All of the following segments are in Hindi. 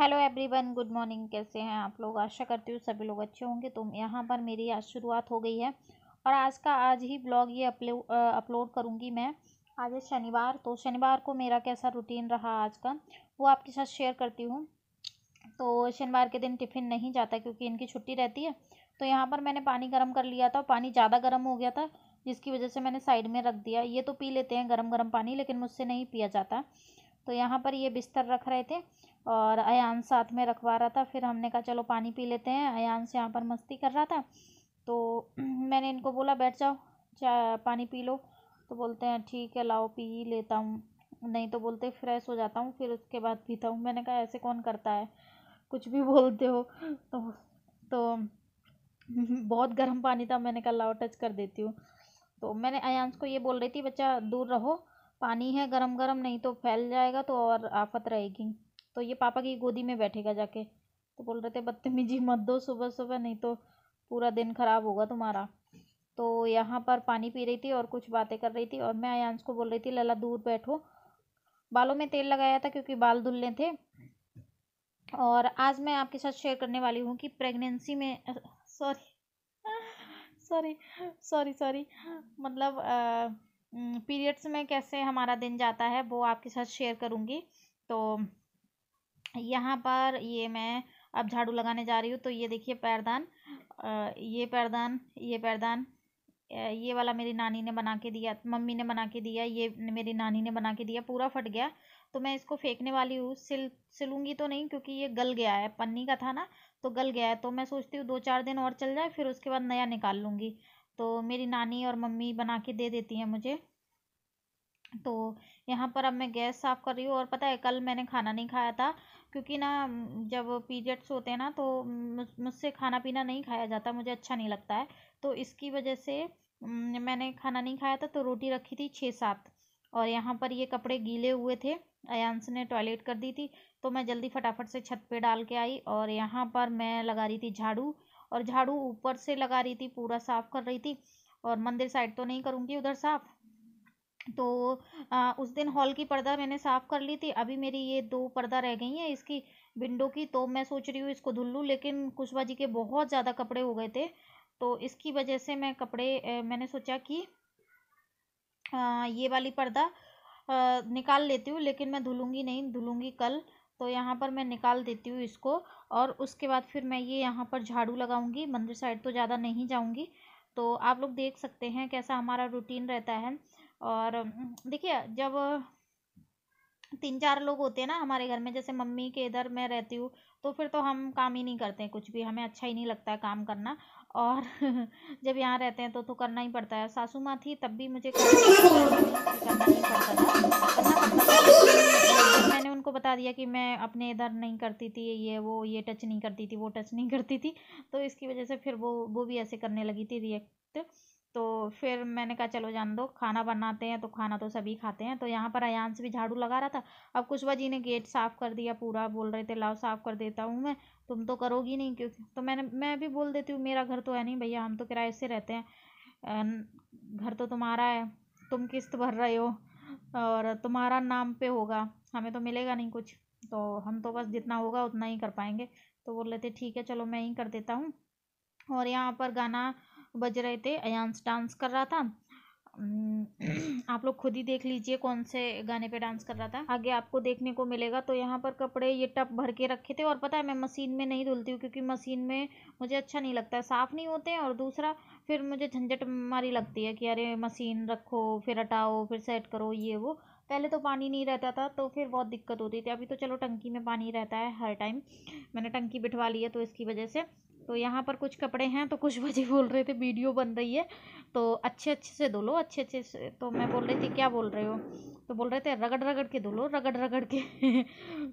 Hello everyone, good morning. कैसे हैं आप लोग? आशा करती हूँ सभी लोग अच्छे होंगे। तो यहाँ पर मेरी आज शुरुआत हो गई है और आज ही ब्लॉग ये अपलोड करूँगी मैं। आज है शनिवार, तो शनिवार को मेरा कैसा रूटीन रहा आज का वो आपके साथ शेयर करती हूँ। तो शनिवार के दिन टिफ़िन नहीं जाता क्योंकि इनकी छुट्टी रहती है। तो यहाँ पर मैंने पानी गर्म कर लिया था, पानी ज़्यादा गर्म हो गया था जिसकी वजह से मैंने साइड में रख दिया। ये तो पी लेते हैं गर्म गर्म पानी, लेकिन मुझसे नहीं पिया जाता। तो यहाँ पर ये बिस्तर रख रहे थे और अयान साथ में रखवा रहा था। फिर हमने कहा चलो पानी पी लेते हैं। अयान से यहाँ पर मस्ती कर रहा था तो मैंने इनको बोला बैठ जाओ, पानी पी लो। तो बोलते हैं ठीक है लाओ पी लेता हूँ, नहीं तो बोलते फ्रेश हो जाता हूँ फिर उसके बाद पीता हूँ। मैंने कहा ऐसे कौन करता है, कुछ भी बोलते हो। तो बहुत गर्म पानी था, मैंने कहा लाओ टच कर देती हूँ। तो मैंने अयान को ये बोल रही थी बच्चा दूर रहो, पानी है गरम गरम, नहीं तो फैल जाएगा तो और आफत रहेगी। तो ये पापा की गोदी में बैठेगा जाके। तो बोल रहे थे बदतमीजी मत दो सुबह सुबह, नहीं तो पूरा दिन ख़राब होगा तुम्हारा। तो यहाँ पर पानी पी रही थी और कुछ बातें कर रही थी और मैं अयांश को बोल रही थी लला दूर बैठो। बालों में तेल लगाया था क्योंकि बाल धुलने थे। और आज मैं आपके साथ शेयर करने वाली हूँ कि प्रेगनेंसी में मतलब पीरियड्स में कैसे हमारा दिन जाता है वो आपके साथ शेयर करूँगी। तो यहाँ पर ये मैं अब झाड़ू लगाने जा रही हूँ। तो ये देखिए पैरदान, ये पैरदान ये वाला मेरी नानी ने बना के दिया, मम्मी ने बना के दिया, ये मेरी नानी ने बना के दिया। पूरा फट गया तो मैं इसको फेंकने वाली हूँ। सिलूँगी तो नहीं क्योंकि ये गल गया है, पन्नी का था ना तो गल गया है। तो मैं सोचती हूँ 2-4 दिन और चल जाए फिर उसके बाद नया निकाल लूँगी। तो मेरी नानी और मम्मी बना के दे देती हैं मुझे। तो यहाँ पर अब मैं गैस साफ़ कर रही हूँ। और पता है कल मैंने खाना नहीं खाया था क्योंकि ना जब पीरियड्स होते हैं ना तो मुझसे खाना पीना नहीं खाया जाता, मुझे अच्छा नहीं लगता है। तो इसकी वजह से मैंने खाना नहीं खाया था। तो रोटी रखी थी 6-7 और यहाँ पर ये कपड़े गीले हुए थे, अयांश ने टॉयलेट कर दी थी। तो मैं जल्दी फटाफट से छत पे डाल के आई और यहाँ पर मैं लगा रही थी झाड़ू। और झाड़ू ऊपर से लगा रही थी, पूरा साफ़ कर रही थी। और मंदिर साइड तो नहीं करूँगी उधर साफ़। तो उस दिन हॉल की पर्दा मैंने साफ़ कर ली थी। अभी मेरी ये 2 पर्दा रह गई हैं इसकी विंडो की। तो मैं सोच रही हूँ इसको धुल लूँ, लेकिन कुशवाजी के बहुत ज़्यादा कपड़े हो गए थे। तो इसकी वजह से मैं मैंने सोचा कि ये वाली पर्दा निकाल लेती हूँ, लेकिन मैं धुलूँगी नहीं, धुलूँगी कल। तो यहाँ पर मैं निकाल देती हूँ इसको और उसके बाद फिर मैं ये यहाँ पर झाड़ू लगाऊँगी। मंदिर साइड तो ज़्यादा नहीं जाऊँगी। तो आप लोग देख सकते हैं कैसा हमारा रूटीन रहता है। और देखिए जब 3-4 लोग होते हैं ना हमारे घर में, जैसे मम्मी के इधर मैं रहती हूँ, तो फिर तो हम काम ही नहीं करते हैं कुछ भी, हमें अच्छा ही नहीं लगता है काम करना। और जब यहाँ रहते हैं तो करना ही पड़ता है। सासू माँ थी तब भी मुझे करना ही पड़ता था। मैंने उनको बता दिया कि मैं अपने इधर नहीं करती थी, ये टच नहीं करती थी, वो टच नहीं करती थी। तो इसकी वजह से फिर वो भी ऐसे करने लगी थी रिएक्ट। तो फिर मैंने कहा चलो जान दो, खाना बनाते हैं तो खाना तो सभी खाते हैं। तो यहाँ पर अयांश भी झाड़ू लगा रहा था। अब कुशवा जी ने गेट साफ़ कर दिया पूरा, बोल रहे थे लाओ साफ़ कर देता हूँ मैं, तुम तो करोगी नहीं क्योंकि। तो मैं भी बोल देती हूँ मेरा घर तो है नहीं भैया, हम तो किराए से रहते हैं, घर तो तुम्हारा है, तुम किस्त भर रहे हो और तुम्हारा नाम पे होगा, हमें तो मिलेगा नहीं कुछ। तो हम तो बस जितना होगा उतना ही कर पाएंगे। तो बोल रहे थे ठीक है चलो मैं ही कर देता हूँ। और यहाँ पर गाना बज रहे थे, अयांश डांस कर रहा था। आप लोग खुद ही देख लीजिए कौन से गाने पे डांस कर रहा था, आगे आपको देखने को मिलेगा। तो यहाँ पर कपड़े ये टप भर के रखे थे। और पता है मैं मशीन में नहीं धुलती हूँ क्योंकि मशीन में मुझे अच्छा नहीं लगता है, साफ़ नहीं होते हैं। और दूसरा फिर मुझे झंझट मारी लगती है कि अरे मशीन रखो फिर हटाओ फिर सेट करो ये वो। पहले तो पानी नहीं रहता था तो फिर बहुत दिक्कत होती थी। अभी तो चलो टंकी में पानी रहता है हर टाइम, मैंने टंकी बिठवा ली है तो इसकी वजह से। तो यहाँ पर कुछ कपड़े हैं तो कुछ बजे बोल रहे थे वीडियो बन रही है तो अच्छे अच्छे से धुलो अच्छे अच्छे से। तो मैं बोल रही थी क्या बोल रहे हो? तो बोल रहे थे रगड़ रगड़ के धुलो, रगड़ रगड़ के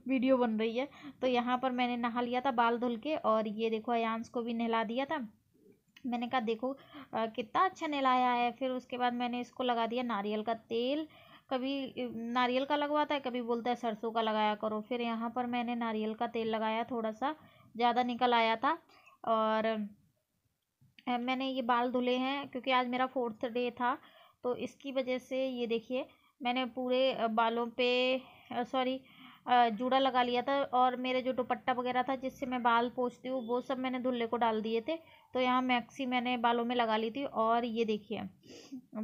वीडियो बन रही है। तो यहाँ पर मैंने नहा लिया था बाल धुल के। और ये देखो अयांश को भी नहला दिया था। मैंने कहा देखो कितना अच्छा नहलाया है। फिर उसके बाद मैंने इसको लगा दिया नारियल का तेल, कभी नारियल का लगवाता है, कभी बोलता है सरसों का लगाया करो। फिर यहाँ पर मैंने नारियल का तेल लगाया, थोड़ा सा ज़्यादा निकल आया था। और मैंने ये बाल धुले हैं क्योंकि आज मेरा 4th डे था तो इसकी वजह से ये देखिए मैंने पूरे बालों पे जूड़ा लगा लिया था और मेरे जो दुपट्टा वगैरह था जिससे मैं बाल पोंछती हूँ वो सब मैंने धुल्ले को डाल दिए थे। तो यहाँ मैक्सी मैंने बालों में लगा ली थी। और ये देखिए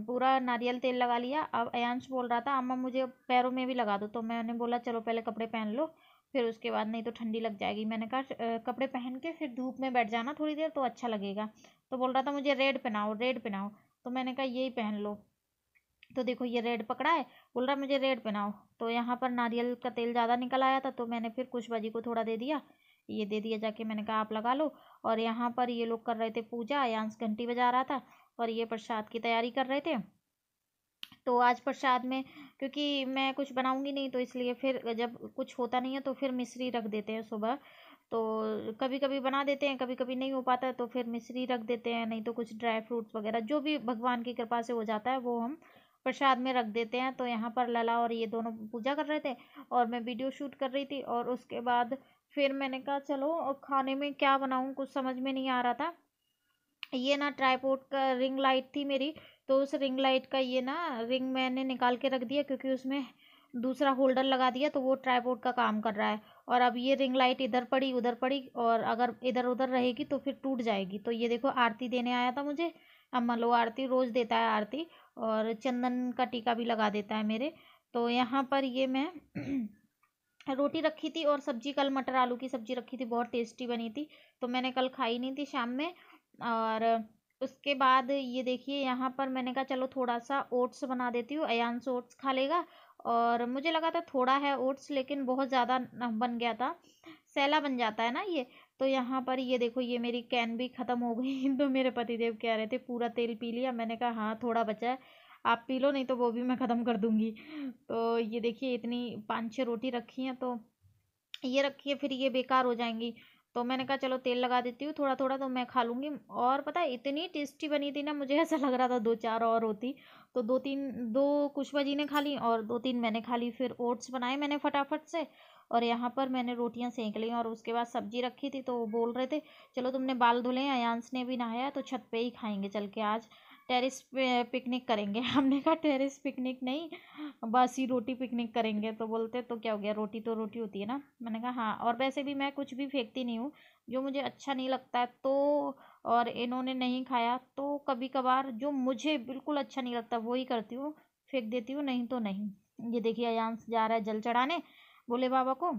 पूरा नारियल तेल लगा लिया। अब अयांश बोल रहा था अम्मा मुझे पैरों में भी लगा दो, तो मैंने बोला चलो पहले कपड़े पहन लो फिर उसके बाद, नहीं तो ठंडी लग जाएगी। मैंने कहा कपड़े पहन के फिर धूप में बैठ जाना थोड़ी देर तो अच्छा लगेगा। तो बोल रहा था मुझे रेड पहनाओ रेड पहनाओ, तो मैंने कहा यही पहन लो। तो देखो ये रेड पकड़ा है, बोल रहा मुझे रेड पहनाओ। तो यहाँ पर नारियल का तेल ज़्यादा निकल आया था तो मैंने फिर खुशबाजी को थोड़ा दे दिया, ये दे दिया जाके, मैंने कहा आप लगा लो। और यहाँ पर ये लोग कर रहे थे पूजा, अयांश घंटी बजा रहा था और ये प्रसाद की तैयारी कर रहे थे। तो आज प्रसाद में क्योंकि मैं कुछ बनाऊंगी नहीं तो इसलिए फिर जब कुछ होता नहीं है तो फिर मिश्री रख देते हैं सुबह, तो कभी कभी बना देते हैं कभी कभी नहीं हो पाता है तो फिर मिश्री रख देते हैं, नहीं तो कुछ ड्राई फ्रूट्स वगैरह जो भी भगवान की कृपा से हो जाता है वो हम प्रसाद में रख देते हैं। तो यहाँ पर लला और ये दोनों पूजा कर रहे थे और मैं वीडियो शूट कर रही थी। और उसके बाद फिर मैंने कहा चलो खाने में क्या बनाऊँ, कुछ समझ में नहीं आ रहा था। ये ना ट्राइपॉड का रिंग लाइट थी मेरी, तो उस रिंग लाइट का ये ना रिंग मैंने निकाल के रख दिया क्योंकि उसमें दूसरा होल्डर लगा दिया तो वो ट्राइपॉड का काम कर रहा है। और अब ये रिंग लाइट इधर पड़ी उधर पड़ी और अगर इधर उधर रहेगी तो फिर टूट जाएगी। तो ये देखो आरती देने आया था मुझे अम्मा लो, आरती रोज़ देता है आरती, और चंदन का टीका भी लगा देता है मेरे। तो यहाँ पर ये मैं रोटी रखी थी और सब्जी, कल मटर आलू की सब्जी रखी थी, बहुत टेस्टी बनी थी तो मैंने कल खाई नहीं थी शाम में। और उसके बाद ये देखिए यहाँ पर मैंने कहा चलो थोड़ा सा ओट्स बना देती हूँ, अयांश ओट्स खा लेगा। और मुझे लगा था थोड़ा है ओट्स लेकिन बहुत ज़्यादा बन गया था, सैला बन जाता है ना ये। तो यहाँ पर ये देखो ये मेरी कैन भी ख़त्म हो गई। तो मेरे पतिदेव कह रहे थे पूरा तेल पी लिया, मैंने कहा हाँ थोड़ा बचा है आप पी लो नहीं तो वो भी मैं ख़त्म कर दूँगी। तो ये देखिए इतनी 5-6 रोटी रखी हैं तो ये रखिए फिर ये बेकार हो जाएंगी। तो मैंने कहा चलो तेल लगा देती हूँ थोड़ा थोड़ा तो मैं खा लूँगी। और पता है इतनी टेस्टी बनी थी ना, मुझे ऐसा लग रहा था 2-4 और होती। तो 2-3 कुशवा जी ने खा ली और 2-3 मैंने खा ली। फिर ओट्स बनाए मैंने फटाफट से और यहाँ पर मैंने रोटियाँ सेंक ली। और उसके बाद सब्जी रखी थी तो वो बोल रहे थे चलो तुमने बाल धुले, अयांश ने भी नहाया तो छत पर ही खाएँगे चल के, आज टेरिस पिकनिक करेंगे। हमने कहा टेरिस पिकनिक नहीं, बासी रोटी पिकनिक करेंगे। तो बोलते तो क्या हो गया, रोटी तो रोटी होती है ना। मैंने कहा हाँ, और वैसे भी मैं कुछ भी फेंकती नहीं हूँ, जो मुझे अच्छा नहीं लगता है तो, और इन्होंने नहीं खाया तो कभी कभार जो मुझे बिल्कुल अच्छा नहीं लगता वही करती हूँ, फेंक देती हूँ, नहीं तो नहीं। ये देखिए अयांश जा रहा है जल चढ़ाने भोले बाबा को।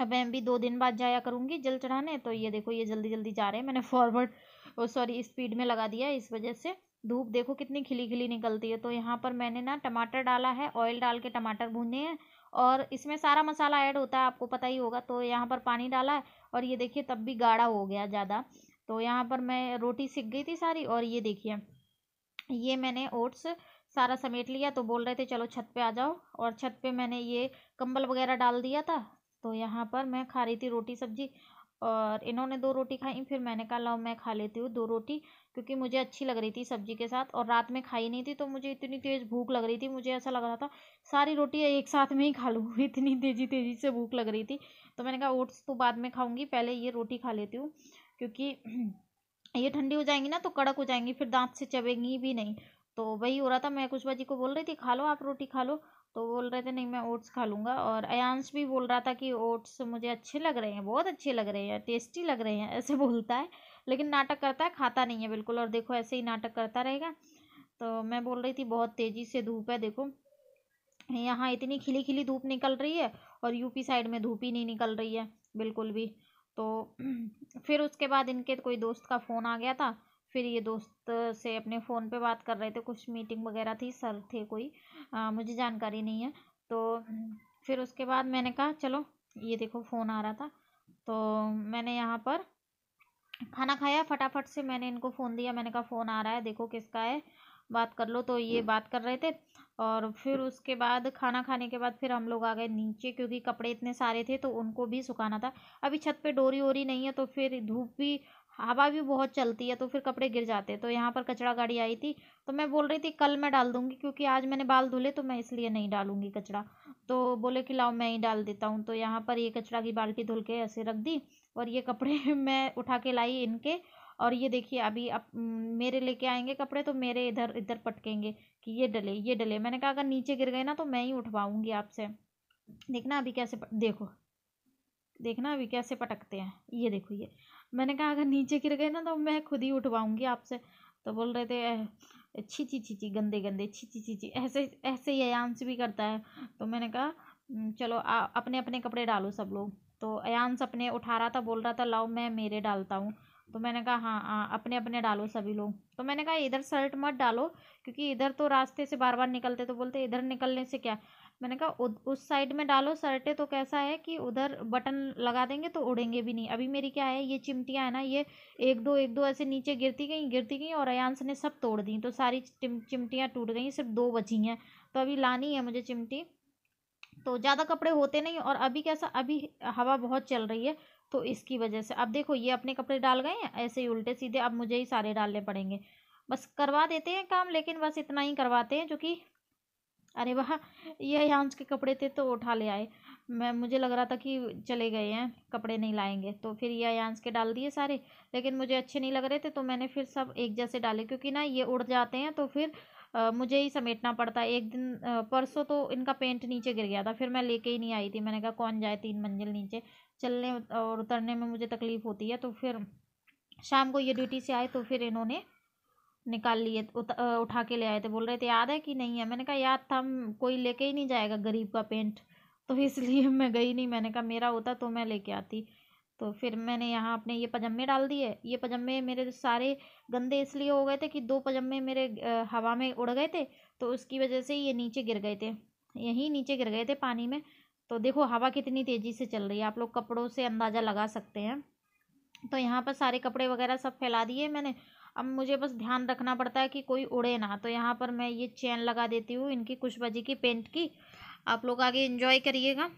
अब मैं भी 2 दिन बाद जाया करूँगी जल चढ़ाने। तो ये देखो ये जल्दी जल्दी जा रहे हैं, मैंने फॉरवर्ड और सॉरी स्पीड में लगा दिया, इस वजह से धूप देखो कितनी खिली खिली निकलती है। तो यहाँ पर मैंने ना टमाटर डाला है, ऑयल डाल के टमाटर भूने हैं और इसमें सारा मसाला ऐड होता है आपको पता ही होगा। तो यहाँ पर पानी डाला है और ये देखिए तब भी गाढ़ा हो गया ज़्यादा। तो यहाँ पर मैं रोटी सिक गई थी सारी। और ये देखिए ये मैंने ओट्स सारा समेट लिया। तो बोल रहे थे चलो छत पर आ जाओ, और छत पर मैंने ये कंबल वगैरह डाल दिया था। तो यहाँ पर मैं खा रही थी रोटी सब्जी और इन्होंने 2 रोटी खाई। फिर मैंने कहा लाओ मैं खा लेती हूँ 2 रोटी क्योंकि मुझे अच्छी लग रही थी सब्जी के साथ। और रात में खाई नहीं थी तो मुझे इतनी तेज़ भूख लग रही थी, मुझे ऐसा लग रहा था सारी रोटी एक साथ में ही खा लूँ, इतनी तेज़ी तेज़ी से भूख लग रही थी। तो मैंने कहा ओट्स तो बाद में खाऊंगी, पहले ये रोटी खा लेती हूँ क्योंकि ये ठंडी हो जाएंगी ना तो कड़क हो जाएंगी फिर दांत से चबेंगी भी नहीं। तो वही हो रहा था, मैं कुशवा जी को बोल रही थी खा लो आप रोटी खा लो, तो बोल रहे थे नहीं मैं ओट्स खा लूँगा। और अयांश भी बोल रहा था कि ओट्स मुझे अच्छे लग रहे हैं, बहुत अच्छे लग रहे हैं, टेस्टी लग रहे हैं, ऐसे बोलता है लेकिन नाटक करता है, खाता नहीं है बिल्कुल। और देखो ऐसे ही नाटक करता रहेगा। तो मैं बोल रही थी बहुत तेज़ी से धूप है, देखो यहाँ इतनी खिली खिली धूप निकल रही है और यूपी साइड में धूप ही नहीं निकल रही है बिल्कुल भी। तो फिर उसके बाद इनके कोई दोस्त का फ़ोन आ गया था, फिर ये दोस्त से अपने फ़ोन पे बात कर रहे थे, कुछ मीटिंग वगैरह थी, सर थे कोई, मुझे जानकारी नहीं है। तो फिर उसके बाद मैंने कहा चलो ये देखो फ़ोन आ रहा था। तो मैंने यहाँ पर खाना खाया फटाफट से, मैंने इनको फ़ोन दिया, मैंने कहा फ़ोन आ रहा है देखो किसका है बात कर लो। तो ये बात कर रहे थे और फिर उसके बाद खाना खाने के बाद फिर हम लोग आ गए नीचे क्योंकि कपड़े इतने सारे थे तो उनको भी सुखाना था। अभी छत पे डोरी ओरी नहीं है तो फिर धूप भी हवा भी बहुत चलती है तो फिर कपड़े गिर जाते हैं। तो यहाँ पर कचरा गाड़ी आई थी तो मैं बोल रही थी कल मैं डाल दूँगी क्योंकि आज मैंने बाल धुले तो मैं इसलिए नहीं डालूँगी कचरा। तो बोले कि लाओ मैं ही डाल देता हूँ। तो यहाँ पर ये कचरा की बाल्टी धुल के ऐसे रख दी और ये कपड़े मैं उठा के लाई इनके। और ये देखिए अभी अब मेरे लेके आएंगे कपड़े तो मेरे इधर इधर पटकेंगे कि ये डले ये डले। मैंने कहा अगर नीचे गिर गए ना तो मैं ही उठवाऊँगी आपसे। देखना अभी कैसे, देखो देखना अभी कैसे पटकते हैं। ये देखो, ये मैंने कहा अगर नीचे गिर गए ना तो मैं खुद ही उठवाऊंगी आपसे। तो बोल रहे थे छी छी छी छी गंदे गंदे, छी छी छी छी, ऐसे ऐसे ही अयांश भी करता है। तो मैंने कहा चलो अपने अपने कपड़े डालो सब लोग। तो अयांश अपने उठा रहा था, बोल रहा था लाओ मैं मेरे डालता हूँ। तो मैंने कहा हाँ अपने अपने डालो सभी लोग। तो मैंने कहा इधर शर्ट मत डालो क्योंकि इधर तो रास्ते से बार बार निकलते। तो बोलते इधर निकलने से क्या, मैंने कहा उस साइड में डालो शर्टें। तो कैसा है कि उधर बटन लगा देंगे तो उड़ेंगे भी नहीं। अभी मेरी क्या है, ये चिमटियाँ है ना, ये एक दो ऐसे नीचे गिरती गई और अयांश ने सब तोड़ दी। तो सारी चिमटियाँ टूट गई, सिर्फ 2 बची हैं। तो अभी लानी है मुझे चिमटी। तो ज़्यादा कपड़े होते नहीं, और अभी कैसा, अभी हवा बहुत चल रही है तो इसकी वजह से। अब देखो ये अपने कपड़े डाल गए हैं ऐसे ही उल्टे सीधे, अब मुझे ही सारे डालने पड़ेंगे। बस करवा देते हैं काम, लेकिन बस इतना ही करवाते हैं जो कि, अरे वाह ये यांस के कपड़े थे तो उठा ले आए। मैं, मुझे लग रहा था कि चले गए हैं कपड़े नहीं लाएंगे। तो फिर ये यांस के डाल दिए सारे, लेकिन मुझे अच्छे नहीं लग रहे थे तो मैंने फिर सब एक जैसे डाले, क्योंकि ना ये उड़ जाते हैं तो फिर मुझे ही समेटना पड़ता है। एक दिन परसों तो इनका पेंट नीचे गिर गया था, फिर मैं लेके ही नहीं आई थी। मैंने कहा कौन जाए 3 मंजिल नीचे, चलने और उतरने में मुझे तकलीफ़ होती है। तो फिर शाम को ये ड्यूटी से आए तो फिर इन्होंने निकाल लिए, उठा के ले आए थे। बोल रहे थे याद है कि नहीं है, मैंने कहा याद था, कोई लेके ही नहीं जाएगा गरीब का पेंट, तो इसलिए मैं गई नहीं। मैंने कहा मेरा होता तो मैं लेके आती। तो फिर मैंने यहाँ अपने ये पजामे डाल दिए। ये पजामे मेरे सारे गंदे इसलिए हो गए थे कि 2 पजामे मेरे हवा में उड़ गए थे, तो उसकी वजह से ये नीचे गिर गए थे, यहीं नीचे गिर गए थे पानी में। तो देखो हवा कितनी तेज़ी से चल रही है, आप लोग कपड़ों से अंदाज़ा लगा सकते हैं। तो यहाँ पर सारे कपड़े वगैरह सब फैला दिए मैंने। अब मुझे बस ध्यान रखना पड़ता है कि कोई उड़े ना। तो यहाँ पर मैं ये चैन लगा देती हूँ इनकी कुशबाजी की पेंट की। आप लोग आगे एंजॉय करिएगा।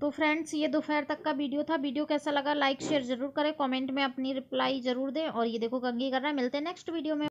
तो फ्रेंड्स ये दोपहर तक का वीडियो था। वीडियो कैसा लगा लाइक शेयर ज़रूर करें, कमेंट में अपनी रिप्लाई ज़रूर दें। और ये देखो कंगी कर रहा है, मिलते हैं नेक्स्ट वीडियो में।